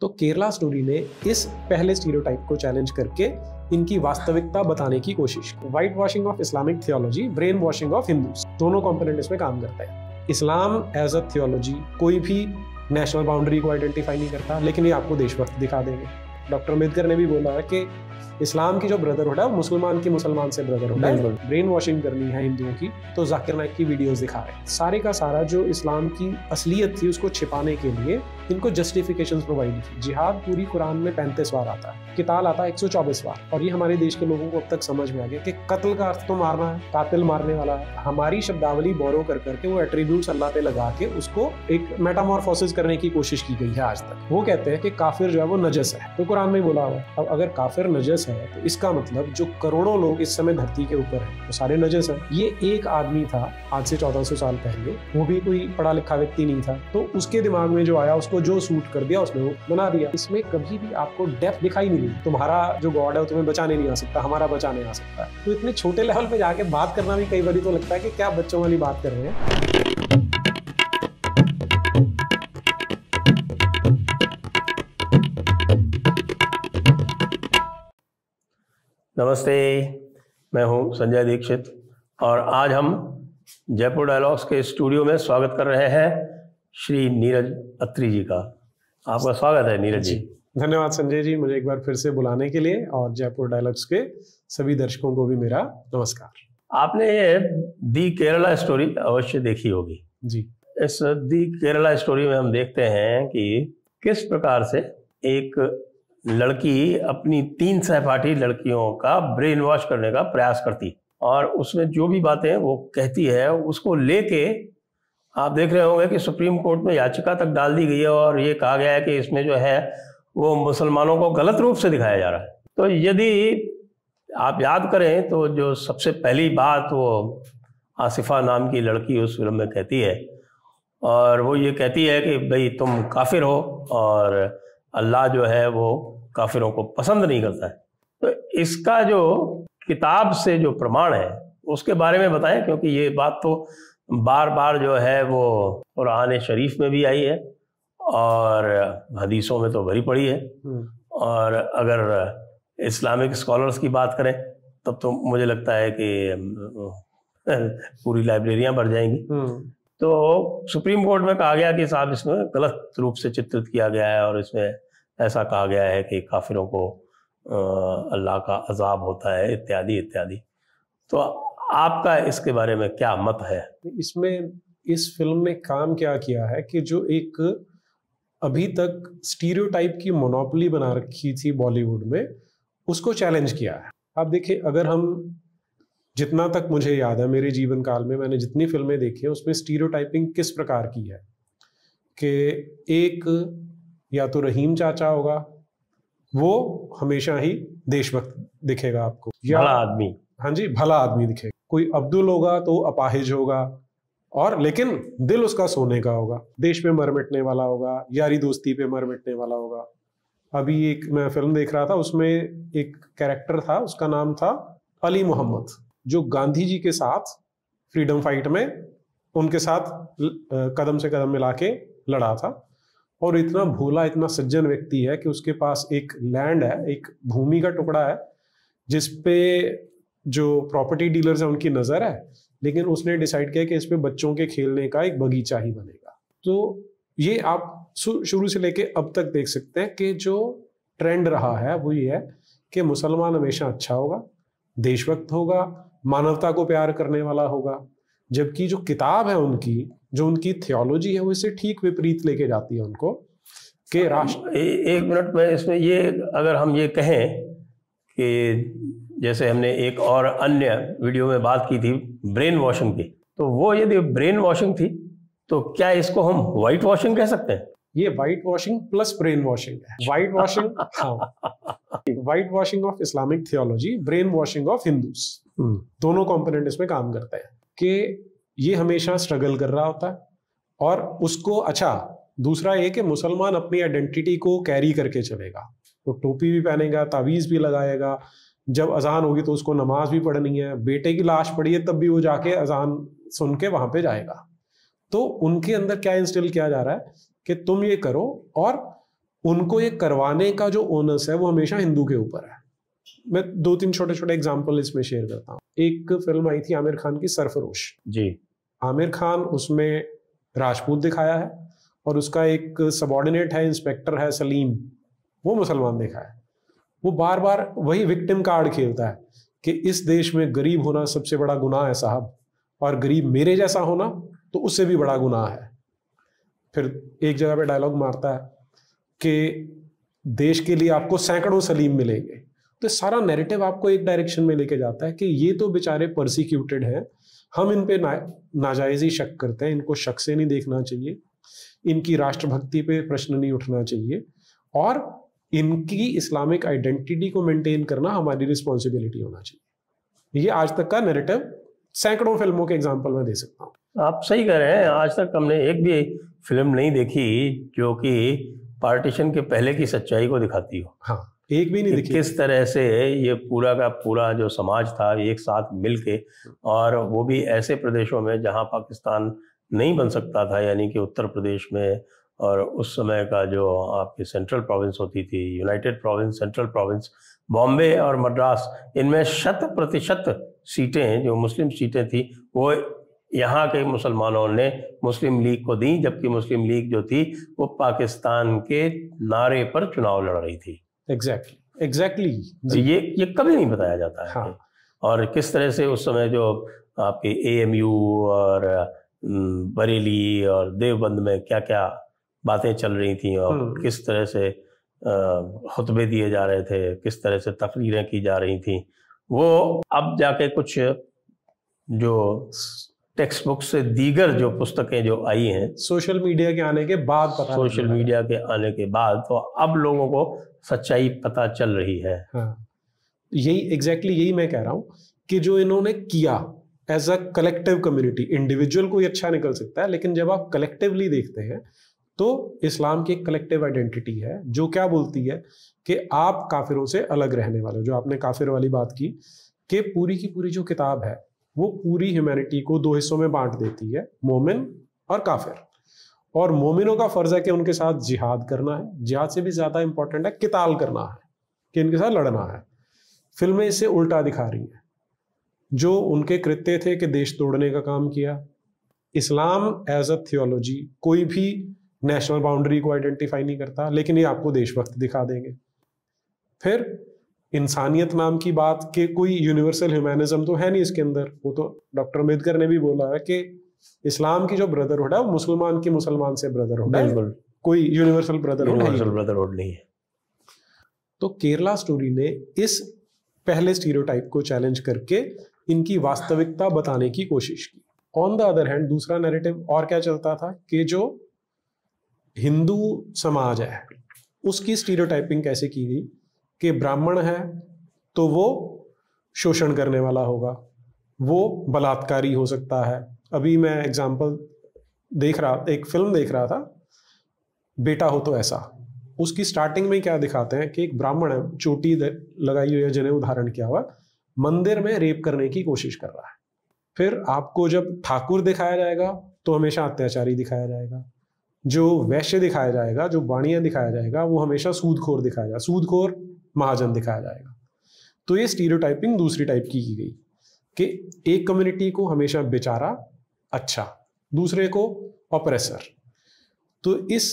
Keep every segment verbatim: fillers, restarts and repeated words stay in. तो केरला स्टोरी ने इस पहले स्टीरियोटाइप को चैलेंज करके इनकी वास्तविकता बताने की कोशिश की। White washing of Islamic theology, brain washing of Hindus, दोनों कॉम्पोनेंट इसमें काम करता है। इस्लाम एज अ थियोलॉजी कोई भी नेशनल बाउंड्री को आइडेंटिफाई नहीं करता, लेकिन ये आपको देशभक्त दिखा देंगे। डॉक्टर अम्बेडकर ने भी बोला है कि इस्लाम की जो ब्रदरहुड है, मुसलमान की मुसलमान से ब्रदरहुड है। ब्रेन वॉशिंग करनी है हिंदुओं की, तो जाकिर नाइक की वीडियोस दिखा रहे हैं। सारे का सारा जो इस्लाम की असलियत थी उसको छिपाने के लिए इनको जस्टिफिकेशंस प्रोवाइड की। जिहाद पूरी कुरान में पैंतीस बार आता है, किताल आता है एक सौ चौबीस बार, और ये हमारे देश के लोगों को अब तक समझ में आ गया कि कत्ल का अर्थ तो मारना है, कातिल मारने वाला है। हमारी शब्दावली बोरो कर करके वो एट्रीब्यूट्स अल्लाह पे लगा के उसको एक मेटामॉर्फोसिस करने की कोशिश की गई है। आज तक वो कहते हैं कि काफिर जो है वो नजस है, तो कुरान में बोला हुआ। अब अगर काफिर नजस है तो इसका मतलब जो करोड़ों लोग इस समय धरती के ऊपर है वो सारे नजस है। ये एक आदमी था आज से चौदह सौ साल पहले, वो भी कोई पढ़ा लिखा व्यक्ति नहीं था, तो उसके दिमाग में जो आया उसको जो सूट कर दिया उसने वो बना दिया। इसमें कभी भी आपको डेप्थ दिखाई नहीं दी। तुम्हारा जो गॉड है वो तुम्हें बचाने नहीं आ सकता, हमारा बचाने आ सकता है। तो इतने छोटे लेवल पे जाके बात करना भी कई बार तो लगता है कि क्या बच्चों वाली बात कर रहे हैं। नमस्ते, मैं हूं संजय दीक्षित और आज हम जयपुर डायलॉग्स के स्टूडियो में स्वागत कर रहे हैं श्री नीरज अत्री जी का। आपका स्वागत है नीरज जी। धन्यवाद संजय जी मुझे एक बार फिर से बुलाने के लिए, और जयपुर डायलॉग्स के सभी दर्शकों को भी मेरा नमस्कार। आपने ये दी केरला स्टोरी अवश्य देखी होगी जी। इस दी केरला स्टोरी में हम देखते हैं कि किस प्रकार से एक लड़की अपनी तीन सहपाठी लड़कियों का ब्रेन वॉश करने का प्रयास करती और उसमें जो भी बातें वो कहती है उसको लेके आप देख रहे होंगे कि सुप्रीम कोर्ट में याचिका तक डाल दी गई है और ये कहा गया है कि इसमें जो है वो मुसलमानों को गलत रूप से दिखाया जा रहा है। तो यदि आप याद करें तो जो सबसे पहली बात वो आसिफा नाम की लड़की उस फिल्म में कहती है, और वो ये कहती है कि भाई तुम काफिर हो और अल्लाह जो है वो काफिरों को पसंद नहीं करता है। तो इसका जो किताब से जो प्रमाण है उसके बारे में बताएं, क्योंकि ये बात तो बार बार जो है वो कुरान शरीफ में भी आई है और हदीसों में तो भरी पड़ी है, और अगर इस्लामिक स्कॉलर्स की बात करें तब तो मुझे लगता है कि पूरी लाइब्रेरियां भर जाएंगी। तो सुप्रीम कोर्ट में कहा गया कि साहब इसमें गलत रूप से चित्रित किया गया है और इसमें ऐसा कहा गया है कि काफिरों को अल्लाह का अजाब होता है इत्यादि इत्यादि। तो आपका इसके बारे में क्या मत है? इसमें इस फिल्म ने काम क्या किया है कि जो एक अभी तक स्टीरियोटाइप की मोनोपोली बना रखी थी बॉलीवुड में, उसको चैलेंज किया है। आप देखिए, अगर हम जितना तक मुझे याद है मेरे जीवन काल में मैंने जितनी फिल्में देखी हैं उसमें स्टीरियोटाइपिंग किस प्रकार की है कि एक या तो रहीम चाचा होगा, वो हमेशा ही देशभक्त दिखेगा आपको, या भला आदमी, हाँ जी भला आदमी दिखेगा। कोई अब्दुल होगा तो अपाहिज होगा और लेकिन दिल उसका सोने का होगा, देश पे मर मिटने वाला होगा, यारी दोस्ती पे मर मिटने वाला होगा। अभी एक मैं फिल्म देख रहा था, उसमें एक कैरेक्टर था उसका नाम था अली मोहम्मद, जो गांधी जी के साथ फ्रीडम फाइट में उनके साथ कदम से कदम मिला के लड़ा था, और इतना भोला इतना सज्जन व्यक्ति है कि उसके पास एक लैंड है, एक भूमि का टुकड़ा है जिसपे जो प्रॉपर्टी डीलर्स हैं उनकी नज़र है, लेकिन उसने डिसाइड किया कि इस पे बच्चों के खेलने का एक बगीचा ही बनेगा। तो ये आप शुरू से लेके अब तक देख सकते हैं कि जो ट्रेंड रहा है वो ये है कि मुसलमान हमेशा अच्छा होगा, देशभक्त होगा, मानवता को प्यार करने वाला होगा, जबकि जो किताब है उनकी, जो उनकी थियोलॉजी है, वो इससे ठीक विपरीत लेके जाती है उनको कि राष्ट्र। एक मिनट में इसमें ये अगर हम ये कहें कि जैसे हमने एक और अन्य वीडियो में बात की थी ब्रेन वॉशिंग की, तो वो यदि ब्रेन वॉशिंग थी तो क्या इसको हम व्हाइट वॉशिंग कह सकते हैं? ये white washing plus brain washing है। व्हाइट वॉशिंग हाँ, white washing of Islamic theology, brain washing of Hindus, दोनों कॉम्पोनेंट इसमें काम करते हैं कि ये हमेशा स्ट्रगल कर रहा होता है और उसको अच्छा। दूसरा ये कि मुसलमान अपनी आइडेंटिटी को कैरी करके चलेगा, वो टोपी भी पहनेगा, तावीज़ भी लगाएगा, जब अजान होगी तो उसको नमाज भी पढ़नी है, बेटे की लाश पड़ी है तब भी वो जाके अजान सुन के वहां पे जाएगा। तो उनके अंदर क्या इंस्टॉल किया जा रहा है कि तुम ये करो और उनको ये करवाने का जो ओनस है वो हमेशा हिंदू के ऊपर है। मैं दो तीन छोटे छोटे एग्जाम्पल इसमें शेयर करता हूँ। एक फिल्म आई थी आमिर खान की सरफरोश जी। आमिर खान उसमें राजपूत दिखाया है और उसका एक सबॉर्डिनेट है, इंस्पेक्टर है सलीम, वो मुसलमान दिखा है। वो बार बार वही विक्टिम कार्ड खेलता है कि इस देश में गरीब होना सबसे बड़ा गुनाह है साहब, और गरीब मेरे जैसा होना तो उससे भी बड़ा गुनाह है। फिर एक जगह पे डायलॉग मारता है कि देश के लिए आपको सैकड़ों सलीम मिलेंगे। तो सारा नैरेटिव आपको एक डायरेक्शन में लेके जाता है कि ये तो बेचारे परसिक्यूटेड हैं, हम इन पे ना नाजायज़ ही शक करते हैं, इनको शक से नहीं देखना चाहिए, इनकी राष्ट्रभक्ति पे प्रश्न नहीं उठना चाहिए और इनकी इस्लामिक आइडेंटिटी को मेंटेन करना हमारी रिस्पॉन्सिबिलिटी होना चाहिए। ये आज तक का नैरेटिव सैकड़ों फिल्मों के एग्जाम्पल में दे सकता हूँ। आप सही कह रहे हैं, आज तक हमने एक भी फिल्म नहीं देखी जो कि पार्टीशन के पहले की सच्चाई को दिखाती हो। हाँ, एक भी नहीं देखी। किस तरह से ये पूरा का पूरा जो समाज था एक साथ मिलके, और वो भी ऐसे प्रदेशों में जहाँ पाकिस्तान नहीं बन सकता था, यानी कि उत्तर प्रदेश में, और उस समय का जो आपकी सेंट्रल प्रोविंस होती थी, united province, central province, Bombay और मद्रास, इनमें शत प्रतिशत सीटें जो मुस्लिम सीटें थी वो यहाँ के मुसलमानों ने मुस्लिम लीग को दी, जबकि मुस्लिम लीग जो थी वो पाकिस्तान के नारे पर चुनाव लड़ रही थी। Exactly exactly exactly. ये ये कभी नहीं बताया जाता है। हाँ। और किस तरह से उस समय जो आपके ए एम यू और बरेली और देवबंद में क्या क्या बातें चल रही थी, और किस तरह से खुतबे दिए जा रहे थे, किस तरह से तकरीरें की जा रही थी, वो अब जाके कुछ जो टेक्स्ट बुक से दीगर जो पुस्तकें जो आई हैं सोशल मीडिया के आने के बाद पता सोशल मीडिया के आने के बाद तो अब लोगों को सच्चाई पता चल रही है। हाँ। यही एग्जैक्टली exactly यही मैं कह रहा हूँ कि जो इन्होंने किया as a collective community, individual कोई अच्छा निकल सकता है, लेकिन जब आप कलेक्टिवली देखते हैं तो इस्लाम की एक कलेक्टिव आइडेंटिटी है जो क्या बोलती है कि आप काफिरों से अलग रहने वाले हो। जो आपने काफिर वाली बात की कि पूरी की पूरी जो किताब है वो पूरी ह्यूमैनिटी को दो हिस्सों में बांट देती है, मोमिन और काफिर, और मोमिनों का फर्ज है कि उनके साथ जिहाद करना है, जिहाद से भी ज्यादा इंपॉर्टेंट है किताल करना है, कि इनके साथ लड़ना है। फिल्में इससे उल्टा दिखा रही हैं। जो उनके कृत्य थे कि देश तोड़ने का काम किया। इस्लाम एज अ थियोलॉजी कोई भी नेशनल बाउंड्री को आइडेंटिफाई नहीं करता, लेकिन ये आपको देशभक्त दिखा देंगे। फिर इंसानियत नाम की बात के कोई यूनिवर्सल ह्यूमैनिज्म तो है नहीं इसके अंदर। वो तो डॉक्टर अम्बेडकर ने भी बोला है कि इस्लाम की जो ब्रदरहुड है वो मुसलमान की मुसलमान से ब्रदरहुड है, कोई यूनिवर्सल ब्रदरहुड नहीं है। तो केरला स्टोरी ने इस पहले स्टीरियोटाइप को चैलेंज करके इनकी वास्तविकता बताने की कोशिश की। ऑन द अदर हैंड दूसरा नैरेटिव और क्या चलता था कि जो हिंदू समाज है उसकी स्टीरियोटाइपिंग कैसे की गई कि ब्राह्मण है तो वो शोषण करने वाला होगा, वो बलात्कारी हो सकता है। अभी मैं एग्जाम्पल देख रहा एक फिल्म देख रहा था, बेटा हो तो ऐसा। उसकी स्टार्टिंग में क्या दिखाते हैं कि एक ब्राह्मण है, चोटी लगाई हुई है, जनेऊ धारण किया हुआ, मंदिर में रेप करने की कोशिश कर रहा है। फिर आपको जब ठाकुर दिखाया जाएगा तो हमेशा अत्याचारी दिखाया जाएगा, जो वैश्य दिखाया जाएगा, जो बाणिया दिखाया जाएगा, वो हमेशा सूदखोर दिखाया जाएगा, सूदखोर महाजन दिखाया जाएगा। तो ये स्टीरियोटाइपिंग दूसरी टाइप की की गई कि एक कम्युनिटी को हमेशा बेचारा अच्छा, दूसरे को ऑपरेसर। तो इस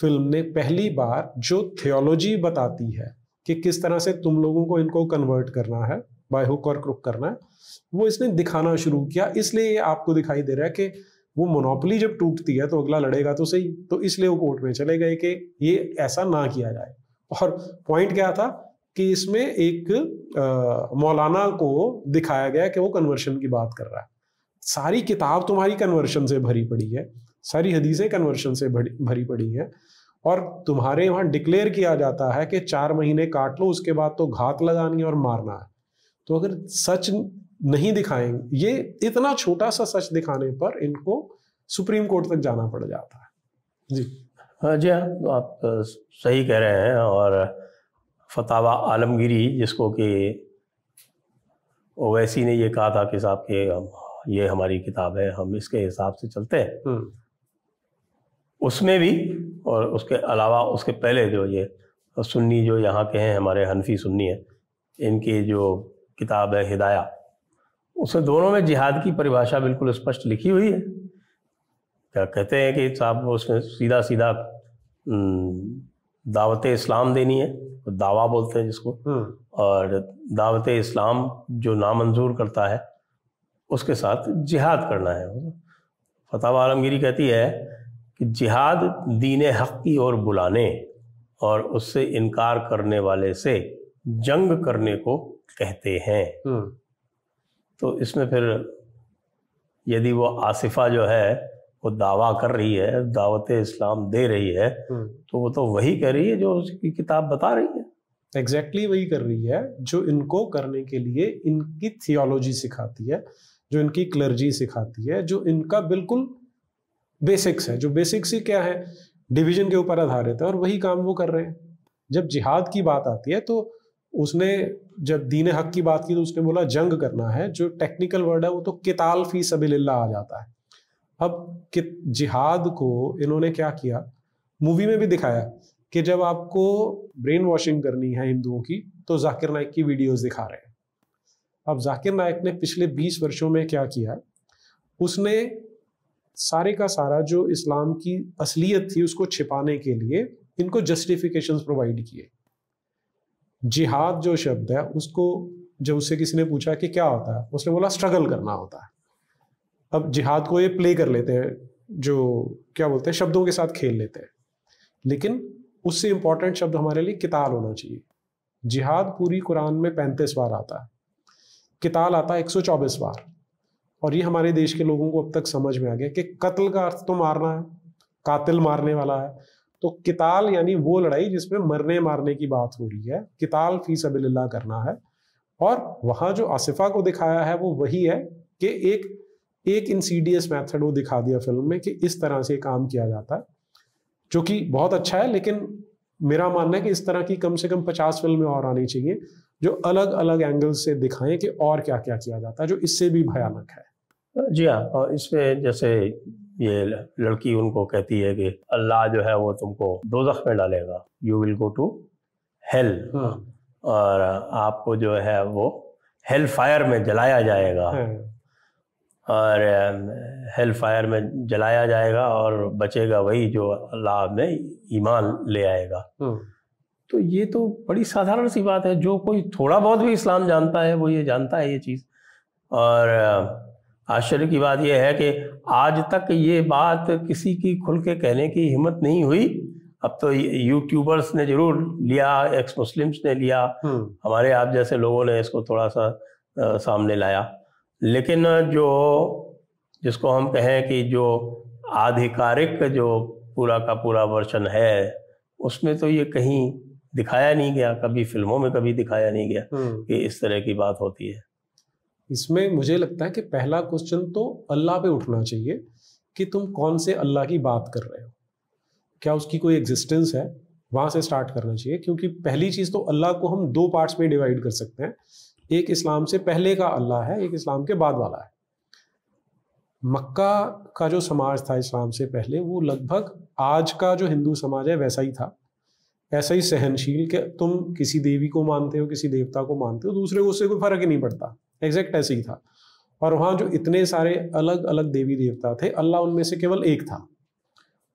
फिल्म ने पहली बार जो थियोलॉजी बताती है कि किस तरह से तुम लोगों को इनको कन्वर्ट करना है, बाय हुक और क्रुक करना है, वो इसने दिखाना शुरू किया। इसलिए आपको दिखाई दे रहा है कि वो मोनोपोली जब टूटती है तो अगला लड़ेगा तो सही, तो इसलिए वो कोर्ट में चले गए कि ये ऐसा ना किया जाए। और पॉइंट क्या था कि इसमें एक आ, मौलाना को दिखाया गया कि वो कन्वर्शन की बात कर रहा है। सारी किताब तुम्हारी कन्वर्शन से भरी पड़ी है, सारी हदीसें कन्वर्शन से भरी, भरी पड़ी हैं, और तुम्हारे वहाँ डिक्लेयर किया जाता है कि चार महीने काट लो, उसके बाद तो घात लगानी और मारना है। तो अगर सच नहीं दिखाएंगे, ये इतना छोटा सा सच दिखाने पर इनको सुप्रीम कोर्ट तक जाना पड़ जाता है। जी हाँ जी हाँ, तो आप सही कह रहे हैं। और फतावा आलमगिरी, जिसको कि ओवैसी ने ये कहा था कि साहब के ये हमारी किताब है, हम इसके हिसाब से चलते हैं, उसमें भी और उसके अलावा उसके पहले जो ये सुन्नी जो यहाँ के हैं हमारे हनफी सुन्नी हैं, इनकी जो किताब है हिदाया, उसमें दोनों में जिहाद की परिभाषा बिल्कुल स्पष्ट लिखी हुई है। क्या कहते हैं कि साहब उसमें सीधा सीधा दावत इस्लाम देनी है, दावा बोलते हैं जिसको, और दावत इस्लाम जो नामंजूर करता है उसके साथ जिहाद करना है। फतवा आलमगीरी कहती है कि जिहाद दीन हक़ की ओर बुलाने और उससे इनकार करने वाले से जंग करने को कहते हैं। तो इसमें फिर यदि वो आसिफा जो है वो दावा कर रही है, दावत इस्लाम दे रही है, तो वो तो वही कर रही है जो उसकी किताब बता रही है। एग्जैक्टली exactly वही कर रही है जो इनको करने के लिए इनकी थियोलॉजी सिखाती है, जो इनकी क्लर्जी सिखाती है, जो इनका बिल्कुल बेसिक्स है, जो बेसिक्स ही क्या है, डिवीजन के ऊपर आधारित है, और वही काम वो कर रहे हैं। जब जिहाद की बात आती है तो उसने जब दीन हक की बात की तो उसने बोला जंग करना है, जो टेक्निकल वर्ड है वो तो किताल फी सबिलिल्लाह आ जाता है। अब कि जिहाद को इन्होंने क्या किया, मूवी में भी दिखाया कि जब आपको ब्रेन वॉशिंग करनी है हिंदुओं की तो जाकिर नाइक की वीडियोस दिखा रहे हैं। अब जाकिर नाइक ने पिछले बीस वर्षों में क्या किया, उसने सारे का सारा जो इस्लाम की असलियत थी उसको छिपाने के लिए इनको जस्टिफिकेशंस प्रोवाइड किए। जिहाद जो शब्द है उसको जब उससे किसी ने पूछा कि क्या होता है, उसने बोला स्ट्रगल करना होता है। अब जिहाद को ये प्ले कर लेते हैं, जो क्या बोलते हैं, शब्दों के साथ खेल लेते हैं, लेकिन उससे इम्पॉर्टेंट शब्द हमारे लिए किताल होना चाहिए। जिहाद पूरी कुरान में पैंतीस बार आता है, किताल आता है एक सौ चौबीस बार, और ये हमारे देश के लोगों को अब तक समझ में आ गया कि कत्ल का अर्थ तो मारना है, कातिल मारने वाला है, तो किताल यानी वो लड़ाई जिसमें मरने मारने की बात हो रही है, किताल फी सबिलिल्लाह करना है। और वहाँ जो आसिफा को दिखाया है वो वही है कि एक एक इंसीडियस मेथड वो दिखा दिया फिल्म में कि इस तरह से काम किया जाता है, जो कि बहुत अच्छा है, लेकिन मेरा मानना है कि इस तरह की कम से कम पचास फिल्में और आनी चाहिए जो अलग अलग एंगल से दिखाएं कि और क्या क्या किया जाता है जो इससे भी भयानक है। जी हाँ, और इसमें जैसे ये लड़की उनको कहती है कि अल्लाह जो है वो तुमको दोज़ख में डालेगा, you will go to hell, और आपको जो है वो हेल फायर में जलाया जाएगा, और हेल फायर में जलाया जाएगा और बचेगा वही जो अल्लाह में ईमान ले आएगा। तो ये तो बड़ी साधारण सी बात है, जो कोई थोड़ा बहुत भी इस्लाम जानता है वो ये जानता है ये चीज़। और आश्चर्य की बात यह है कि आज तक ये बात किसी की खुल के कहने की हिम्मत नहीं हुई। अब तो यूट्यूबर्स ने जरूर लिया, एक्स मुस्लिम्स ने लिया, हमारे आप जैसे लोगों ने इसको थोड़ा सा आ, सामने लाया, लेकिन जो जिसको हम कहें कि जो आधिकारिक जो पूरा का पूरा वर्जन है उसमें तो ये कहीं दिखाया नहीं गया, कभी फिल्मों में कभी दिखाया नहीं गया कि इस तरह की बात होती है। इसमें मुझे लगता है कि पहला क्वेश्चन तो अल्लाह पे उठना चाहिए कि तुम कौन से अल्लाह की बात कर रहे हो, क्या उसकी कोई एग्जिस्टेंस है, वहाँ से स्टार्ट करना चाहिए। क्योंकि पहली चीज़ तो अल्लाह को हम दो पार्ट्स में डिवाइड कर सकते हैं, एक इस्लाम से पहले का अल्लाह है, एक इस्लाम के बाद वाला है। मक्का का जो समाज था इस्लाम से पहले वो लगभग आज का जो हिंदू समाज है वैसा ही था, ऐसा ही सहनशील कि तुम किसी देवी को मानते हो, किसी देवता को मानते हो, दूसरे को उससे कोई फर्क ही नहीं पड़ता, एग्जैक्ट ऐसे ही था। और वहाँ जो इतने सारे अलग अलग देवी देवता थे, अल्लाह उनमें से केवल एक था।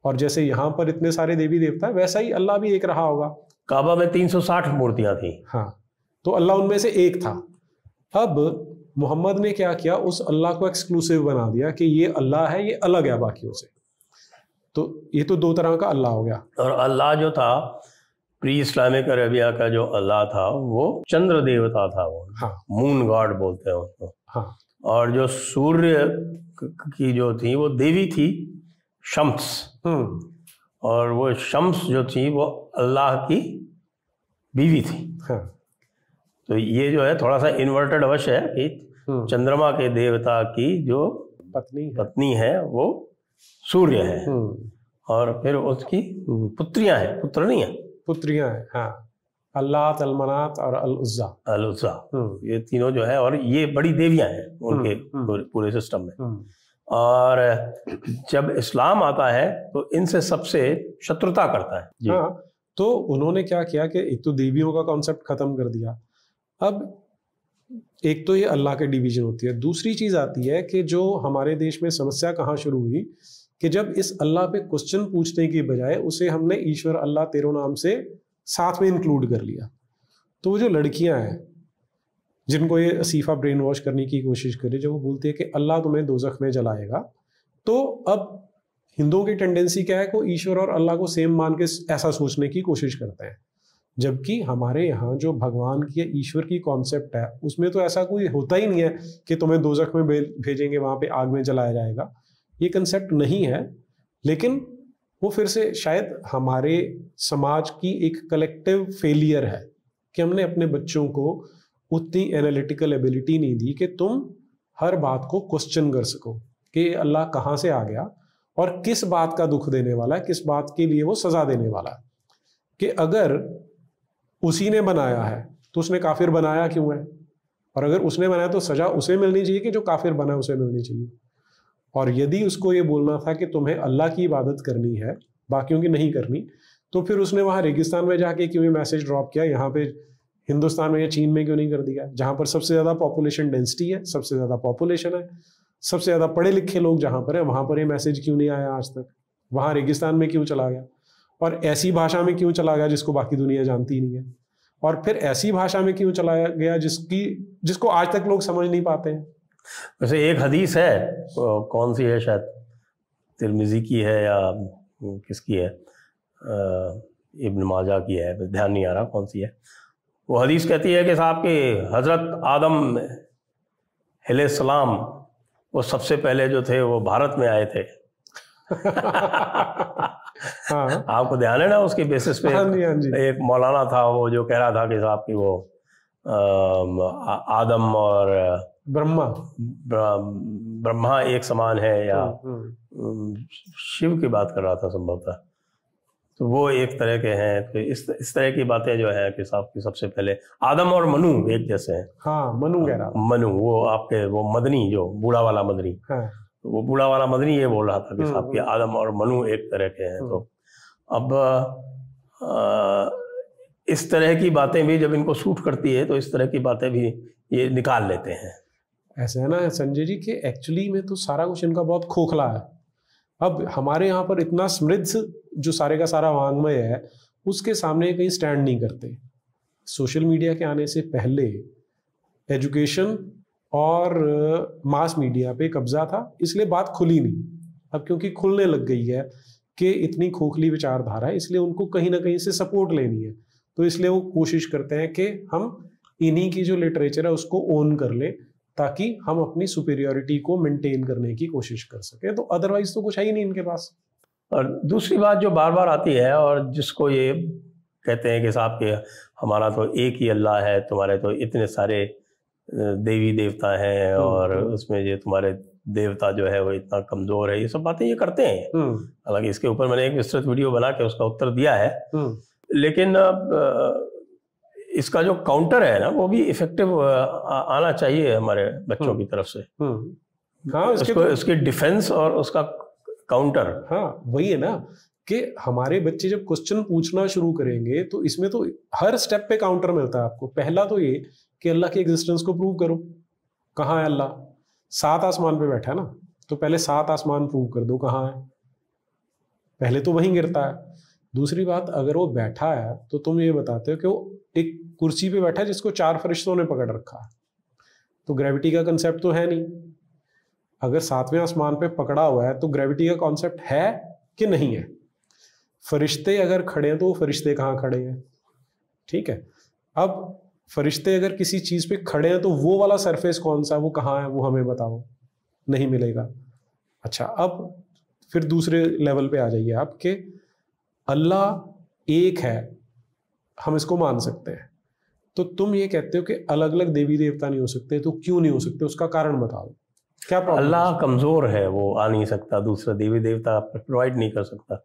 और जैसे यहाँ पर इतने सारे देवी देवता, वैसा ही अल्लाह भी एक रहा होगा। काबा में तीन सौ साठ मूर्तियाँ थी, हाँ, तो अल्लाह उनमें से एक था। अब मोहम्मद ने क्या किया, उस अल्लाह को एक्सक्लूसिव बना दिया कि ये अल्लाह है, ये अलग है बाकियों से। तो ये तो दो तरह का अल्लाह हो गया। और अल्लाह जो था प्री इस्लामिक अरेबिया का जो अल्लाह था वो चंद्र देवता था, वो हाँ, मून गॉड बोलते हैं उसको, हाँ। और जो सूर्य की जो थी वो देवी थी शम्स, और वो शम्स जो थी वो अल्लाह की बीवी थी, हाँ। तो ये जो है थोड़ा सा इन्वर्टेड अवश्य है कि चंद्रमा के देवता की जो पत्नी पत्नी है वो सूर्य है, और फिर उसकी पुत्रियां हैं, पुत्रनी है, पुत्रियां हैं, हाँ, अल्लात, अलमनात और अल-उज़्ज़ा, अल-उज़्ज़ा, ये तीनों जो है, और ये बड़ी देवियां हैं उनके पूरे सिस्टम में। और जब इस्लाम आता है तो इनसे सबसे शत्रुता करता है। हाँ, तो उन्होंने क्या किया कि एक तो देवियों का कॉन्सेप्ट खत्म कर दिया। अब एक तो ये अल्लाह के डिवीजन होती है। दूसरी चीज आती है कि जो हमारे देश में समस्या कहाँ शुरू हुई कि जब इस अल्लाह पे क्वेश्चन पूछने की बजाय उसे हमने ईश्वर अल्लाह तेरो नाम से साथ में इंक्लूड कर लिया। तो वो जो लड़कियां हैं जिनको ये असीफा ब्रेन वॉश करने की कोशिश करे, जब वो बोलती है कि अल्लाह तुम्हें दोजख में जलाएगा, तो अब हिंदुओं की टेंडेंसी क्या है को ईश्वर और अल्लाह को सेम मान के ऐसा सोचने की कोशिश करते हैं। जबकि हमारे यहाँ जो भगवान की या ईश्वर की कॉन्सेप्ट है उसमें तो ऐसा कोई होता ही नहीं है कि तुम्हें दोजख में भेजेंगे, वहाँ पे आग में जलाया जाएगा, ये कंसेप्ट नहीं है। लेकिन वो फिर से शायद हमारे समाज की एक कलेक्टिव फेलियर है कि हमने अपने बच्चों को उतनी एनालिटिकल एबिलिटी नहीं दी कि तुम हर बात को क्वेश्चन कर सको कि अल्लाह कहाँ से आ गया और किस बात का दुख देने वाला है, किस बात के लिए वो सजा देने वाला है। कि अगर उसी ने बनाया है तो उसने काफिर बनाया क्यों है, और अगर उसने बनाया तो सजा उसे मिलनी चाहिए कि जो काफिर बना उसे मिलनी चाहिए। और यदि उसको ये बोलना था कि तुम्हें अल्लाह की इबादत करनी है, बाकियों की नहीं करनी, तो फिर उसने वहाँ रेगिस्तान में जाके क्यों ये मैसेज ड्रॉप किया, यहाँ पे हिंदुस्तान में या चीन में क्यों नहीं कर दिया, जहाँ पर सबसे ज़्यादा पॉपुलेशन डेंसिटी है, सबसे ज़्यादा पॉपुलेशन है, सबसे ज़्यादा पढ़े लिखे लोग जहाँ पर है वहाँ पर ये मैसेज क्यों नहीं आया आज तक, वहाँ रेगिस्तान में क्यों चला गया, और ऐसी भाषा में क्यों चला गया जिसको बाकी दुनिया जानती ही नहीं है, और फिर ऐसी भाषा में क्यों चलाया गया जिसकी जिसको आज तक लोग समझ नहीं पाते हैं। वैसे एक हदीस है, कौन सी है, शायद तिर्मिज़ी की है या किसकी है, इब्न माजा की है, ध्यान नहीं आ रहा कौन सी है। वो हदीस कहती है कि साहब के हज़रत आदम अलैहिस्सलाम वो सबसे पहले जो थे वो भारत में आए थे। हाँ। आपको ध्यान है ना, उसके बेसिस पे। हाँ जी, हाँ जी। एक मौलाना था वो जो कह रहा था कि साहब की वो आ, आदम और ब्रह्मा ब्रह्मा एक समान है, या शिव की बात कर रहा था संभवतः, तो वो एक तरह के हैं। तो इस इस तरह की बातें जो है कि साहब की सबसे पहले आदम और मनु एक जैसे हैं। हाँ, मनु कह रहा, मनु वो आपके वो मदनी जो बूढ़ा वाला मदनी। हाँ। तो वो बूढ़ा वाला मदनी ये बोल रहा था कि साहब की आदम और मनु एक तरह के हैं। तो अब आ, इस तरह की बातें भी जब इनको सूट करती है तो इस तरह की बातें भी ये निकाल लेते हैं। ऐसा है ना संजय जी कि एक्चुअली में तो सारा कुछ इनका बहुत खोखला है। अब हमारे यहाँ पर इतना समृद्ध जो सारे का सारा वांग्मय है उसके सामने कहीं स्टैंड नहीं करते। सोशल मीडिया के आने से पहले एजुकेशन और मास मीडिया पे कब्जा था, इसलिए बात खुली नहीं। अब क्योंकि खुलने लग गई है कि इतनी खोखली विचारधारा है, इसलिए उनको कहीं ना कहीं से सपोर्ट लेनी है, तो इसलिए वो कोशिश करते हैं कि हम इन्हीं की जो लिटरेचर है उसको ओन कर लें ताकि हम अपनी सुपीरियरिटी को मेंटेन करने की कोशिश कर सकें। तो अदरवाइज तो कुछ है ही नहीं इनके पास। और दूसरी बात जो बार बार आती है और जिसको ये कहते हैं कि साहब के हमारा तो एक ही अल्लाह है, तुम्हारे तो इतने सारे देवी देवता हैं और उसमें ये तुम्हारे देवता जो है वो इतना कमज़ोर है, ये सब बातें ये करते हैं। हालांकि इसके ऊपर मैंने एक विस्तृत वीडियो बना के उसका उत्तर दिया है, लेकिन इसका जो काउंटर है ना वो भी इफेक्टिव आना चाहिए हमारे बच्चों की तरफ से। हाँ, उसको उसके डिफेंस और उसका काउंटर। हाँ, वही है ना कि हमारे बच्चे जब क्वेश्चन पूछना शुरू करेंगे तो इसमें तो हर स्टेप पे काउंटर मिलता है आपको। पहला तो ये कि अल्लाह के एग्जिस्टेंस को प्रूव करो, कहाँ है अल्लाह, सात आसमान पे बैठा है ना, तो पहले सात आसमान प्रूव कर दो कहाँ है, पहले तो वहीं गिरता है। दूसरी बात, अगर वो बैठा है तो तुम ये बताते हो कि वो एक कुर्सी पे बैठा है जिसको चार फरिश्तों ने पकड़ रखा है, तो ग्रेविटी का कंसेप्ट तो है नहीं। अगर सातवें आसमान पे पकड़ा हुआ है तो ग्रेविटी का कॉन्सेप्ट है कि नहीं है। फरिश्ते अगर खड़े हैं तो वो फरिश्ते कहाँ खड़े हैं, ठीक है। अब फरिश्ते अगर किसी चीज़ पे खड़े हैं तो वो वाला सरफेस कौन सा, वो कहाँ है, वो हमें बताओ, नहीं मिलेगा। अच्छा, अब फिर दूसरे लेवल पे आ जाइए आप कि अल्लाह एक है, हम इसको मान सकते हैं, तो तुम ये कहते हो कि अलग अलग देवी देवता नहीं हो सकते, तो क्यों नहीं हो सकते, उसका कारण बताओ, क्या प्रॉब्लम। अल्लाह कमजोर है, वो आ नहीं सकता, दूसरा देवी देवता प्रोवाइड नहीं कर सकता।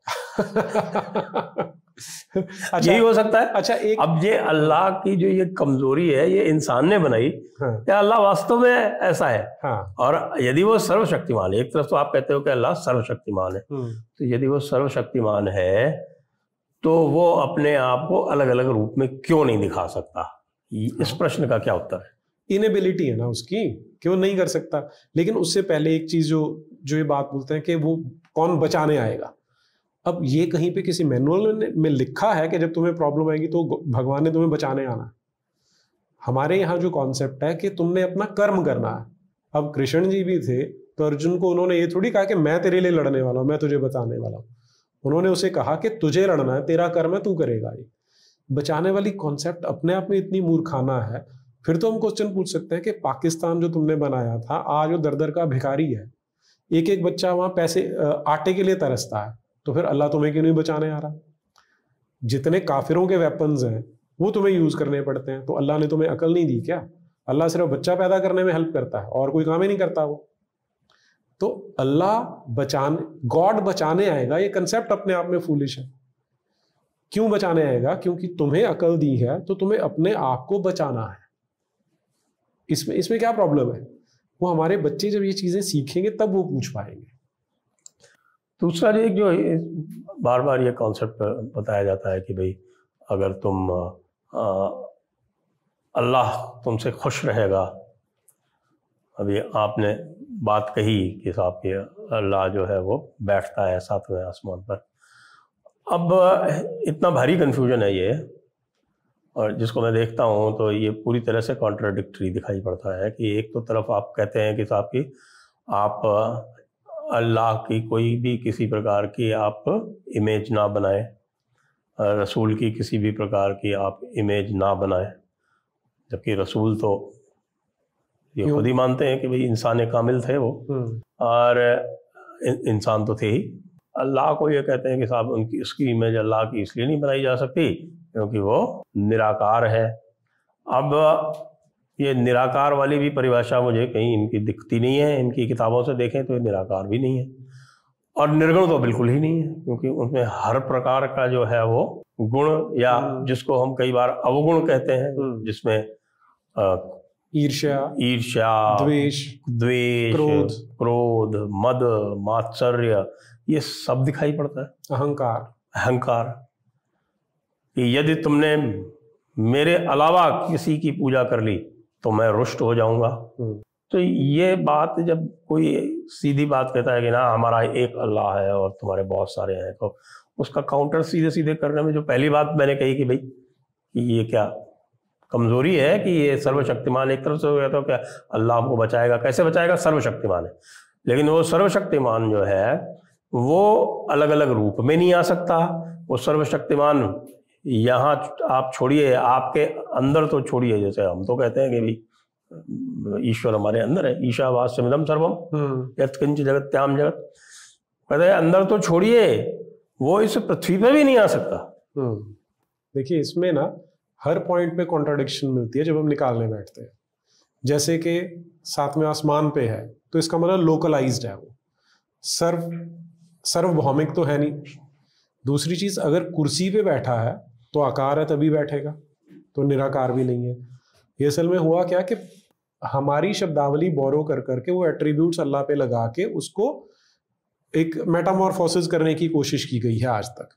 अच्छा, यही हो सकता है। अच्छा एक... अब ये अल्लाह की जो ये कमजोरी है ये इंसान ने बनाई, क्या अल्लाह वास्तव में ऐसा है? हाँ। और यदि वो सर्वशक्तिमान है, एक तरफ तो आप कहते हो कि अल्लाह सर्वशक्तिमान है, तो यदि वो सर्वशक्तिमान है तो वो अपने आप को अलग अलग रूप में क्यों नहीं दिखा सकता? इस प्रश्न का क्या उत्तर है? इनएबिलिटी है ना उसकी, क्यों नहीं कर सकता। लेकिन उससे पहले एक चीज जो जो ये बात बोलते हैं कि वो कौन बचाने आएगा। अब ये कहीं पे किसी मैनुअल में लिखा है कि जब तुम्हें प्रॉब्लम आएगी तो भगवान ने तुम्हें बचाने आना है। हमारे यहाँ जो कॉन्सेप्ट है कि तुमने अपना कर्म करना है। अब कृष्ण जी भी थे तो अर्जुन को उन्होंने ये थोड़ी कहा कि मैं तेरे लिए लड़ने वाला हूँ, मैं तुझे बताने वाला हूँ। उन्होंने उसे कहा कि तुझे लड़ना है, तेरा कर्म है, तू करेगा। ये बचाने वाली कॉन्सेप्ट अपने आप में इतनी मूर्खाना है। फिर तो हम क्वेश्चन पूछ सकते हैं कि पाकिस्तान जो तुमने बनाया था आज वो दर दर का भिखारी है, एक एक बच्चा वहाँ पैसे आटे के लिए तरसता है, तो फिर अल्लाह तुम्हें क्यों नहीं बचाने आ रहा? जितने काफिरों के वेपन्स हैं वो तुम्हें यूज़ करने पड़ते हैं, तो अल्लाह ने तुम्हें अकल नहीं दी क्या? अल्लाह सिर्फ बच्चा पैदा करने में हेल्प करता है और कोई काम ही नहीं करता वो। तो अल्लाह बचाने, गॉड बचाने आएगा, ये कंसेप्ट अपने आप में फूलिश है। क्यों बचाने आएगा? क्योंकि तुम्हें अकल दी है तो तुम्हें अपने आप को बचाना है। इसमें इसमें क्या प्रॉब्लम है? वो हमारे बच्चे जब ये चीज़ें सीखेंगे तब वो पूछ पाएंगे। दूसरा एक जो बार बार ये कॉन्सेप्ट बताया जाता है कि भाई अगर तुम अल्लाह तुमसे खुश रहेगा। अब ये आपने बात कही कि साहब कि अल्लाह जो है वो बैठता है सातवें आसमान पर। अब इतना भारी कन्फ्यूजन है ये, और जिसको मैं देखता हूँ तो ये पूरी तरह से कॉन्ट्राडिक्टरी दिखाई पड़ता है कि एक तो तरफ आप कहते हैं कि साहब कि आप अल्लाह की कोई भी किसी प्रकार की आप इमेज ना बनाएं, रसूल की किसी भी प्रकार की आप इमेज ना बनाएं, जबकि रसूल तो ये खुद ही मानते हैं कि भाई इंसान कामिल थे वो, और इंसान तो थे ही। अल्लाह को ये कहते हैं कि साहब उनकी उसकी इमेज अल्लाह की इसलिए नहीं बनाई जा सकती क्योंकि वो निराकार है। अब ये निराकार वाली भी परिभाषा मुझे कहीं इनकी दिखती नहीं है। इनकी किताबों से देखें तो ये निराकार भी नहीं है और निर्गुण तो बिल्कुल ही नहीं है, क्योंकि उसमें हर प्रकार का जो है वो गुण या जिसको हम कई बार अवगुण कहते हैं, जिसमें ईर्ष्या, ईर्ष्या, द्वेष, द्वेष, क्रोध, क्रोध, मद, मात्सर्य, ये सब दिखाई पड़ता है। अहंकार, अहंकार कि यदि तुमने मेरे अलावा किसी की पूजा कर ली तो मैं रुष्ट हो जाऊंगा। तो ये बात जब कोई सीधी बात कहता है कि ना हमारा एक अल्लाह है और तुम्हारे बहुत सारे हैं, तो उसका काउंटर सीधे सीधे करने में जो पहली बात मैंने कही कि भाई कि ये क्या कमजोरी है कि ये सर्वशक्तिमान, एक तरफ से हो गया तो क्या अल्लाह हमको बचाएगा? कैसे बचाएगा? सर्वशक्तिमान है। लेकिन वो सर्वशक्तिमान जो है वो अलग अलग रूप में नहीं आ सकता। वो सर्वशक्तिमान यहाँ आप छोड़िए, आपके अंदर तो छोड़िए, जैसे हम तो कहते हैं कि भाई ईश्वर हमारे अंदर है, ईशावास्यमिदं सर्वम यत्किंच जगत्याम जगत, कहते हैं अंदर तो छोड़िए, वो इस पृथ्वी पे भी नहीं आ सकता। देखिए इसमें ना हर पॉइंट पे कॉन्ट्राडिक्शन मिलती है जब हम निकालने बैठते हैं। जैसे कि सातवें आसमान पे है तो इसका मतलब लोकलाइज्ड है, वो सर्व सर्वभौमिक तो है नहीं। दूसरी चीज, अगर कुर्सी पे बैठा है तो आकार है तभी बैठेगा, तो निराकार भी नहीं है। ये असल में हुआ क्या कि हमारी शब्दावली बोरो कर करके वो एट्रीब्यूट्स अल्लाह पे लगा के उसको एक मेटामॉर्फोसिस करने की कोशिश की गई है आज तक।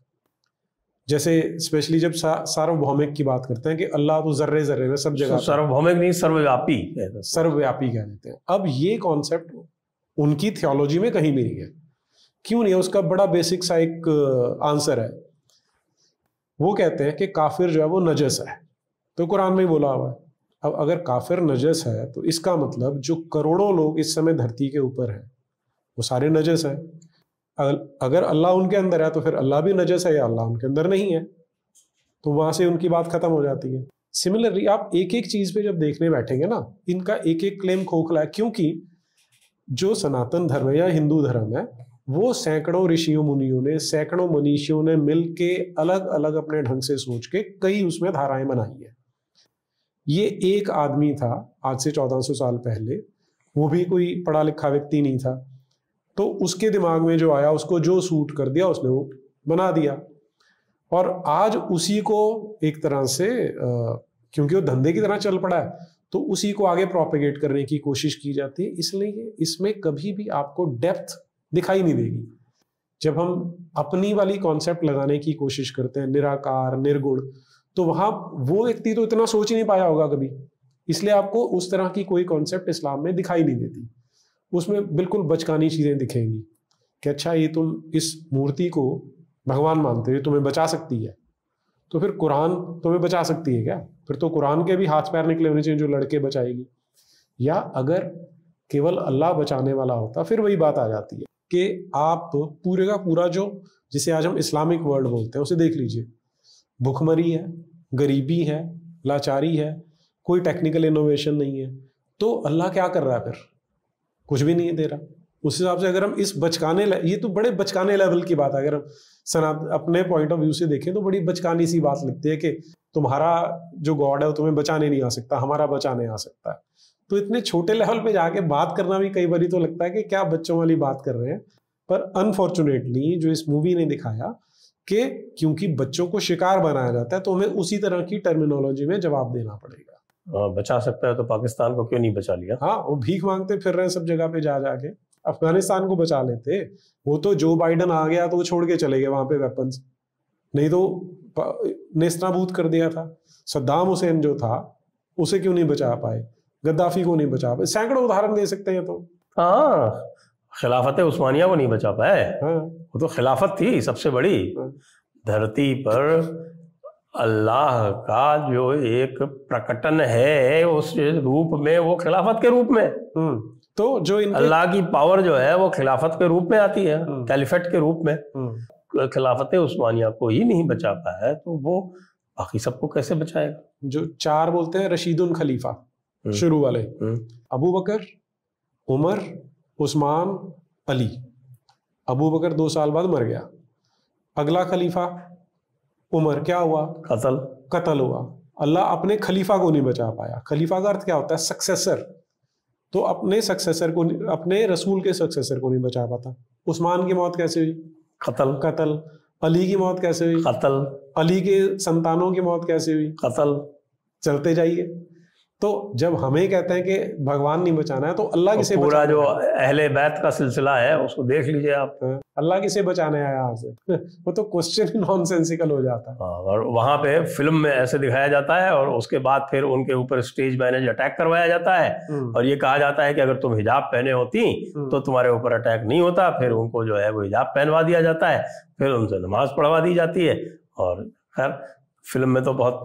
जैसे स्पेशली जब सा, सार्वभौमिक की बात करते हैं कि अल्लाह तो जर्रे जर्रे में सब जगह, सार्वभौमिक नहीं सर्वव्यापी, सर्वव्यापी कह देते हैं। अब ये कॉन्सेप्ट उनकी थियोलॉजी में कहीं भी नहीं है। क्यों नहीं है? उसका बड़ा बेसिक सा एक आंसर है। वो कहते हैं कि काफिर जो है वो नजस है, तो कुरान में ही बोला हुआ है। अब अगर काफिर नजस है तो इसका मतलब जो करोड़ों लोग इस समय धरती के ऊपर हैं वो सारे नजस हैं। अगर अल्लाह उनके अंदर है तो फिर अल्लाह भी नजस है या अल्लाह उनके अंदर नहीं है, तो वहां से उनकी बात खत्म हो जाती है। सिमिलरली आप एक एक चीज पे जब देखने बैठेंगे ना, इनका एक एक क्लेम खोखला है, क्योंकि जो सनातन धर्म है या हिंदू धर्म है वो सैकड़ों ऋषियों मुनियों ने, सैकड़ों मनीषियों ने मिल के अलग अलग अपने ढंग से सोच के कई उसमें धाराएं बनाई है। ये एक आदमी था आज से चौदह सौ साल पहले, वो भी कोई पढ़ा लिखा व्यक्ति नहीं था, तो उसके दिमाग में जो आया उसको जो सूट कर दिया उसने वो बना दिया। और आज उसी को एक तरह से क्योंकि वो धंधे की तरह चल पड़ा है तो उसी को आगे प्रोपेगेट करने की कोशिश की जाती है, इसलिए इसमें कभी भी आपको डेप्थ दिखाई नहीं देगी। जब हम अपनी वाली कॉन्सेप्ट लगाने की कोशिश करते हैं, निराकार, निर्गुण, तो वहां वो व्यक्ति तो इतना सोच ही नहीं पाया होगा कभी, इसलिए आपको उस तरह की कोई कॉन्सेप्ट इस्लाम में दिखाई नहीं देती। उसमें बिल्कुल बचकानी चीजें दिखेंगी कि अच्छा ये तुम इस मूर्ति को भगवान मानते हो, तुम्हें बचा सकती है, तो फिर कुरान तुम्हें बचा सकती है क्या? फिर तो कुरान के भी हाथ पैर निकले होने चाहिए जो लड़के बचाएगी। या अगर केवल अल्लाह बचाने वाला होता, फिर वही बात आ जाती है कि आप पूरे का पूरा जो जिसे आज हम इस्लामिक वर्ल्ड बोलते हैं उसे देख लीजिए। भुखमरी है, गरीबी है, लाचारी है, कोई टेक्निकल इनोवेशन नहीं है, तो अल्लाह क्या कर रहा है? फिर कुछ भी नहीं दे रहा। उस हिसाब से अगर हम इस बचकाने, ये तो बड़े बचकाने लेवल की बात है, अगर हम सना अपने पॉइंट ऑफ व्यू से देखें तो बड़ी बचकानी सी बात लगती है कि तुम्हारा जो गॉड है वो तुम्हें बचाने नहीं आ सकता, हमारा बचाने आ सकता है। तो इतने छोटे लेवल पे जाके बात करना भी कई बार तो लगता है कि क्या बच्चों वाली बात कर रहे हैं। पर अनफॉर्चुनेटली जो इस मूवी ने दिखाया कि क्योंकि बच्चों को शिकार बनाया जाता है तो हमें उसी तरह की टर्मिनोलॉजी में जवाब देना पड़ेगा। बचा सकता है तो पाकिस्तान को क्यों नहीं बचा लिया? हाँ, वो भीख मांगते फिर रहे हैं सब जगह पे जा जाके, अफगानिस्तान को बचा लेते। वो तो जो बाइडन आ गया तो वो छोड़ के चले गए वहां पे वेपन्स, नहीं तो नेस्तनाबूद कर दिया था। सद्दाम हुसैन जो था उसे क्यों नहीं बचा पाए, गद्दाफी को नहीं बचा पाए, सैकड़ों उदाहरण दे सकते हैं। तो हाँ, खिलाफत उस्मानिया को नहीं बचा पाए। हाँ। वो तो खिलाफत थी सबसे बड़ी। हाँ। धरती पर अल्लाह का जो एक प्रकटन है उस रूप में, वो खिलाफत के रूप में। तो जो अल्लाह की पावर जो है वो खिलाफत के रूप में आती है, कैलिफेट के रूप में। खिलाफत उस्मानिया को ही नहीं बचा पाया तो वो बाकी सबको कैसे बचाएगा? जो चार बोलते हैं रशीदुन खलीफा, शुरू वाले अबू बकर, उमर, उस्मान, अली। अबू बकर दो साल बाद मर गया, अगला खलीफा उमर, क्या हुआ? कतल कतल हुआ। अल्लाह अपने खलीफा को नहीं बचा पाया। खलीफा का अर्थ क्या होता है? सक्सेसर। तो अपने सक्सेसर को, अपने रसूल के सक्सेसर को नहीं बचा पाता। उस्मान की मौत कैसे हुई? कतल कतल। अली की मौत कैसे हुई? कतल। अली के संतानों की मौत कैसे हुई? कतल। चलते जाइए। तो जब हमें कहते हैं कि भगवान नहीं बचाना है तो अल्लाह किसे पूरा बचाना? जो अहले बैत का सिलसिला है उसको देख लीजिए आप। अल्लाह किसे बचाने आया यहाँ से? वो तो क्वेश्चन ही नॉनसेंसिकल हो जाता है। और वहाँ पे फिल्म में ऐसे दिखाया जाता है और उसके बाद फिर उनके ऊपर स्टेज मैनेज अटैक करवाया जाता है और ये कहा जाता है कि अगर तुम हिजाब पहने होती तो तुम्हारे ऊपर अटैक नहीं होता। फिर उनको जो है वो हिजाब पहनवा दिया जाता है, फिर उनसे नमाज पढ़वा दी जाती है। और खैर फिल्म में तो बहुत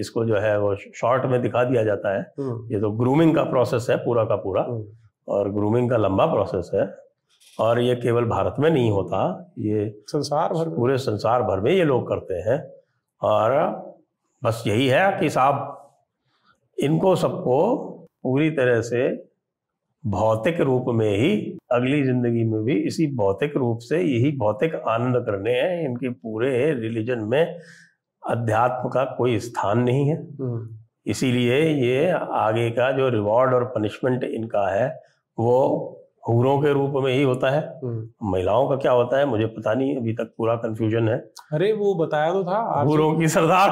इसको जो है वो शॉर्ट में दिखा दिया जाता है। ये तो ग्रूमिंग का प्रोसेस है पूरा का पूरा, और ग्रूमिंग का लंबा प्रोसेस है। और ये केवल भारत में नहीं होता, ये संसार भर, पूरे संसार भर में ये लोग करते हैं। और बस यही है कि साहब इनको सबको पूरी तरह से भौतिक रूप में ही, अगली जिंदगी में भी इसी भौतिक रूप से यही भौतिक आनंद करने हैं। इनके पूरे रिलीजन में अध्यात्म का कोई स्थान नहीं है। इसीलिए ये आगे का जो रिवॉर्ड और पनिशमेंट इनका है वो हूरों के रूप में ही होता है। महिलाओं का क्या होता है मुझे पता नहीं, अभी तक पूरा कंफ्यूजन है। अरे वो बताया तो था, हूरों की सरदार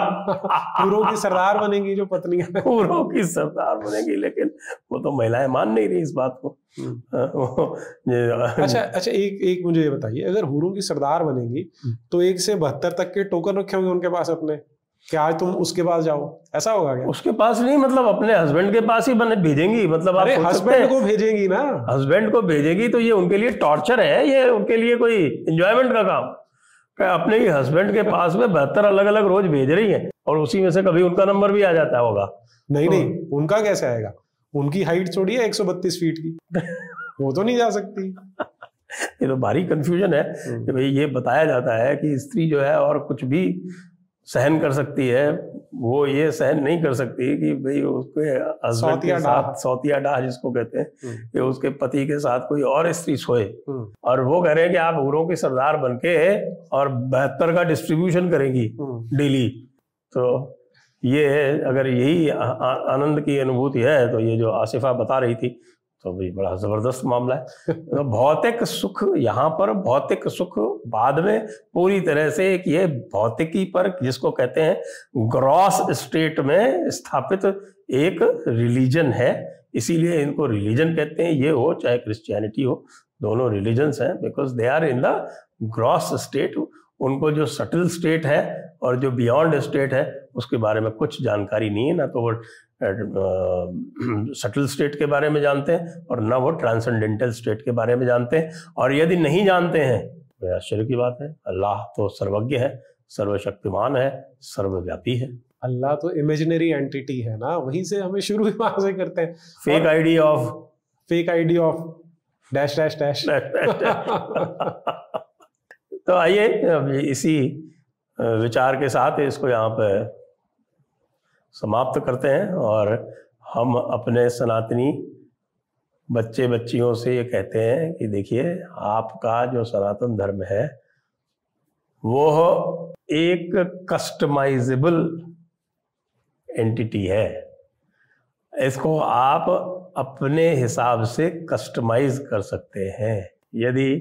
हूरों की सरदार बनेगी जो पत्नी है, हूरों की सरदार बनेगी। लेकिन वो तो महिलाएं मान नहीं रही इस बात को। अच्छा अच्छा एक एक मुझे ये बताइए, अगर हूरों की सरदार बनेगी तो एक से बहत्तर तक के टोकन रखे होंगे उनके पास अपने, क्या आज तुम उसके पास जाओ? ऐसा होगा क्या? उसके पास नहीं, मतलब अपने हस्बैंड के पास ही बने भेजेंगी। मतलब आप हस्बैंड को भेजेंगी ना, हस्बैंड को भेजेगी तो ये उनके लिए टॉर्चर है, ये उनके लिए कोई एंजॉयमेंट का काम। अपने ही हस्बैंड के पास में बहत्तर अलग अलग रोज भेज रही है और उसी में से कभी उनका नंबर भी आ जाता होगा। नहीं तो, नहीं उनका कैसे आएगा? उनकी हाइट छोड़ी है एक सौ बत्तीस फीट की, वो तो नहीं जा सकती। ये तो भारी कंफ्यूजन है कि भाई ये बताया जाता है कि स्त्री जो है और कुछ भी सहन कर सकती है, वो ये सहन नहीं कर सकती कि भाई उसके हस्बैंड के साथ, सौतिया डाह जिसको कहते हैं, कि उसके पति के साथ कोई और स्त्री सोए और वो कह रहे हैं कि आप हूरों की सरदार बनके और बहत्तर का डिस्ट्रीब्यूशन करेंगी डेली। तो ये अगर यही आनंद की अनुभूति है तो ये जो आसिफा बता रही थी तो भी बड़ा जबरदस्त मामला है। तो भौतिक सुख यहाँ पर, भौतिक सुख बाद में पूरी तरह से एक ये भौतिकी पर, जिसको कहते हैं ग्रॉस स्टेट में स्थापित एक रिलीजन है, इसीलिए इनको रिलीजन कहते हैं। ये हो चाहे क्रिश्चियनिटी हो, दोनों रिलीजन्स हैं, because they are in the gross state. उनको जो सटल स्टेट है और जो बियॉन्ड स्टेट है उसके बारे में कुछ जानकारी नहीं है, ना तो वो सटल स्टेट के बारे में जानते हैं और ना वो ट्रांसेंडेंटल स्टेट के बारे में जानते हैं। और यदि नहीं जानते हैं तो आश्चर्य की बात है। अल्लाह तो सर्वज्ञ है, सर्वशक्तिमान है, सर्वव्यापी है। अल्लाह तो इमेजिनरी एंटिटी है ना, वहीं से हमें शुरू से करते हैं। Fake ID of fake ID of dash dash dash. तो आइए इसी विचार के साथ इसको यहाँ पे समाप्त करते हैं और हम अपने सनातनी बच्चे बच्चियों से ये कहते हैं कि देखिए, आपका जो सनातन धर्म है वो एक कस्टमाइजेबल एंटिटी है। इसको आप अपने हिसाब से कस्टमाइज कर सकते हैं। यदि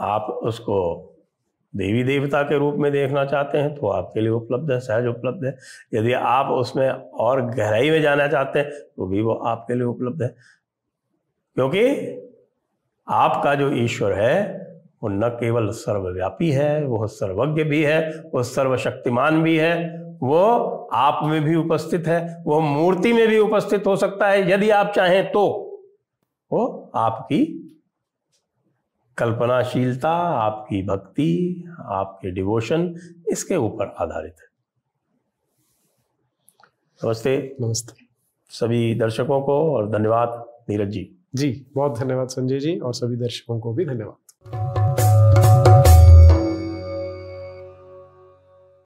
आप उसको देवी देवता के रूप में देखना चाहते हैं तो आपके लिए उपलब्ध है, सहज उपलब्ध है। यदि आप उसमें और गहराई में जाना चाहते हैं तो भी वो आपके लिए उपलब्ध है, क्योंकि आपका जो ईश्वर है वो न केवल सर्वव्यापी है, वो सर्वज्ञ भी है, वो सर्वशक्तिमान भी है, वो आप में भी उपस्थित है, वो मूर्ति में भी उपस्थित हो सकता है यदि आप चाहें तो। वो आपकी कल्पनाशीलता, आपकी भक्ति, आपके डिवोशन, इसके ऊपर आधारित है। नमस्ते। नमस्ते सभी दर्शकों को और धन्यवाद नीरज जी। जी बहुत धन्यवाद संजय जी, और सभी दर्शकों को भी धन्यवाद।